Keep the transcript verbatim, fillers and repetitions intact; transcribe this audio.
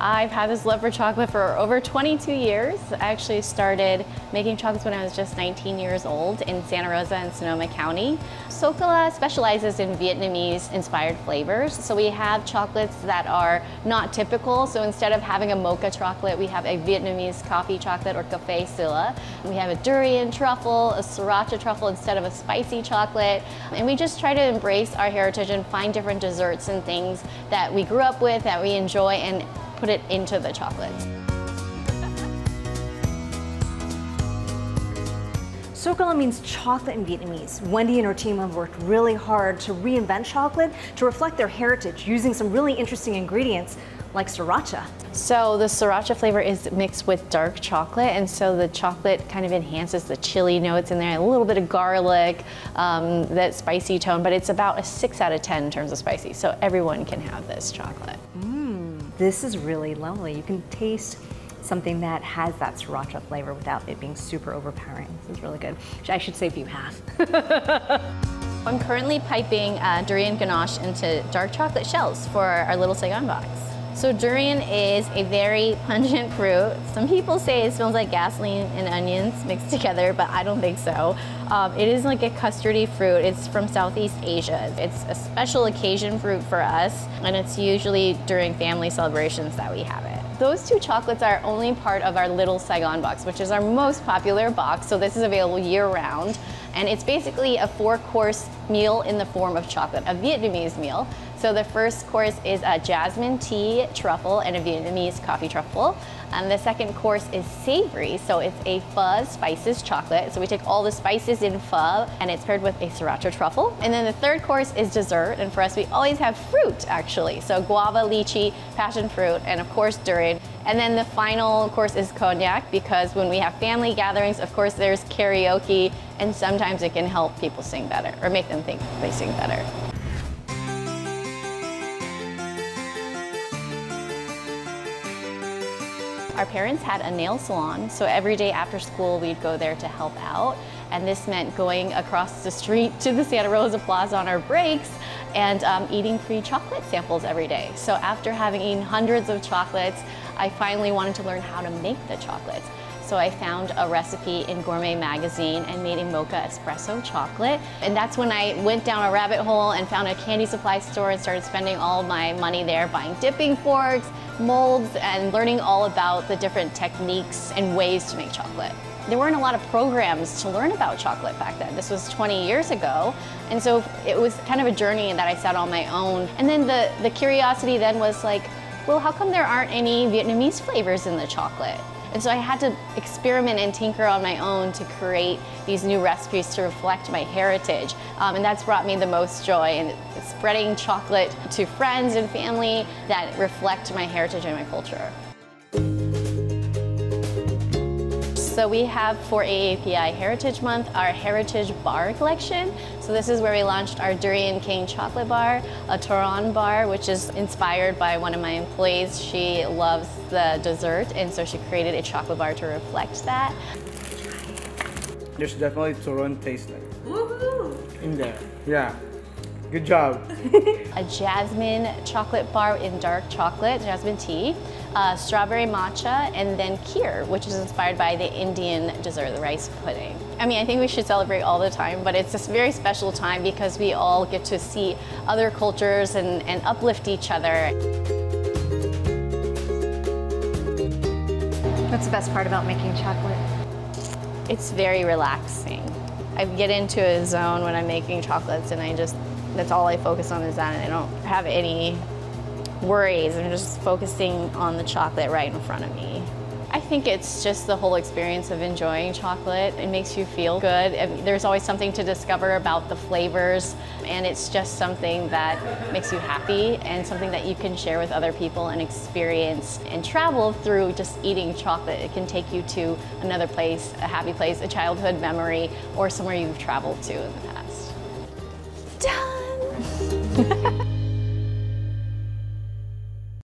I've had this love for chocolate for over twenty-two years. I actually started making chocolates when I was just nineteen years old in Santa Rosa and Sonoma County. Socola specializes in Vietnamese inspired flavors. So we have chocolates that are not typical. So instead of having a mocha chocolate, we have a Vietnamese coffee chocolate or Cà Phê Sữa. We have a durian truffle, a sriracha truffle instead of a spicy chocolate. And we just try to embrace our heritage and find different desserts and things that we grew up with, that we enjoy, and put it into the chocolate. Socola means chocolate in Vietnamese. Wendy and her team have worked really hard to reinvent chocolate to reflect their heritage using some really interesting ingredients like sriracha. So the sriracha flavor is mixed with dark chocolate, and so the chocolate kind of enhances the chili notes in there, a little bit of garlic, um, that spicy tone, but it's about a six out of ten in terms of spicy, so everyone can have this chocolate. This is really lovely. You can taste something that has that sriracha flavor without it being super overpowering. This is really good. I should save you half. I'm currently piping uh, durian ganache into dark chocolate shells for our Little Saigon box. So durian is a very pungent fruit. Some people say it smells like gasoline and onions mixed together, but I don't think so. Um, it is like a custardy fruit. It's from Southeast Asia. It's a special occasion fruit for us, and it's usually during family celebrations that we have it. Those two chocolates are only part of our Little Saigon box, which is our most popular box, so this is available year-round. And it's basically a four-course meal in the form of chocolate, a Vietnamese meal. So the first course is a jasmine tea truffle and a Vietnamese coffee truffle. And the second course is savory, so it's a pho spices chocolate. So we take all the spices in pho, and it's paired with a sriracha truffle. And then the third course is dessert, and for us, we always have fruit, actually. So guava, lychee, passion fruit, and of course, durian. And then the final course is cognac, because when we have family gatherings, of course, there's karaoke, and sometimes it can help people sing better, or make them think they sing better. Our parents had a nail salon, so every day after school we'd go there to help out. And this meant going across the street to the Santa Rosa Plaza on our breaks and um, eating free chocolate samples every day. So after having eaten hundreds of chocolates, I finally wanted to learn how to make the chocolates. So I found a recipe in Gourmet Magazine and made a mocha espresso chocolate. And that's when I went down a rabbit hole and found a candy supply store and started spending all my money there buying dipping forks, molds, and learning all about the different techniques and ways to make chocolate. There weren't a lot of programs to learn about chocolate back then. This was twenty years ago. And so it was kind of a journey that I set on my own. And then the, the curiosity then was like, well, how come there aren't any Vietnamese flavors in the chocolate? And so I had to experiment and tinker on my own to create these new recipes to reflect my heritage. Um, and that's brought me the most joy, in spreading chocolate to friends and family that reflect my heritage and my culture. So we have, for A A P I Heritage Month, our Heritage Bar Collection. So this is where we launched our Durian King chocolate bar, a Turon bar, which is inspired by one of my employees. She loves the dessert, and so she created a chocolate bar to reflect that. There's definitely Turon taste like Woohoo! In there, yeah. Good job. A jasmine chocolate bar in dark chocolate, jasmine tea, uh, strawberry matcha, and then kheer, which is inspired by the Indian dessert, the rice pudding. I mean, I think we should celebrate all the time, but it's this very special time because we all get to see other cultures and, and uplift each other. What's the best part about making chocolate? It's very relaxing. I get into a zone when I'm making chocolates, and I just that's all I focus on is that, and I don't have any worries. I'm just focusing on the chocolate right in front of me. I think it's just the whole experience of enjoying chocolate. It makes you feel good. There's always something to discover about the flavors, and it's just something that makes you happy and something that you can share with other people and experience and travel through just eating chocolate. It can take you to another place, a happy place, a childhood memory, or somewhere you've traveled to in the past.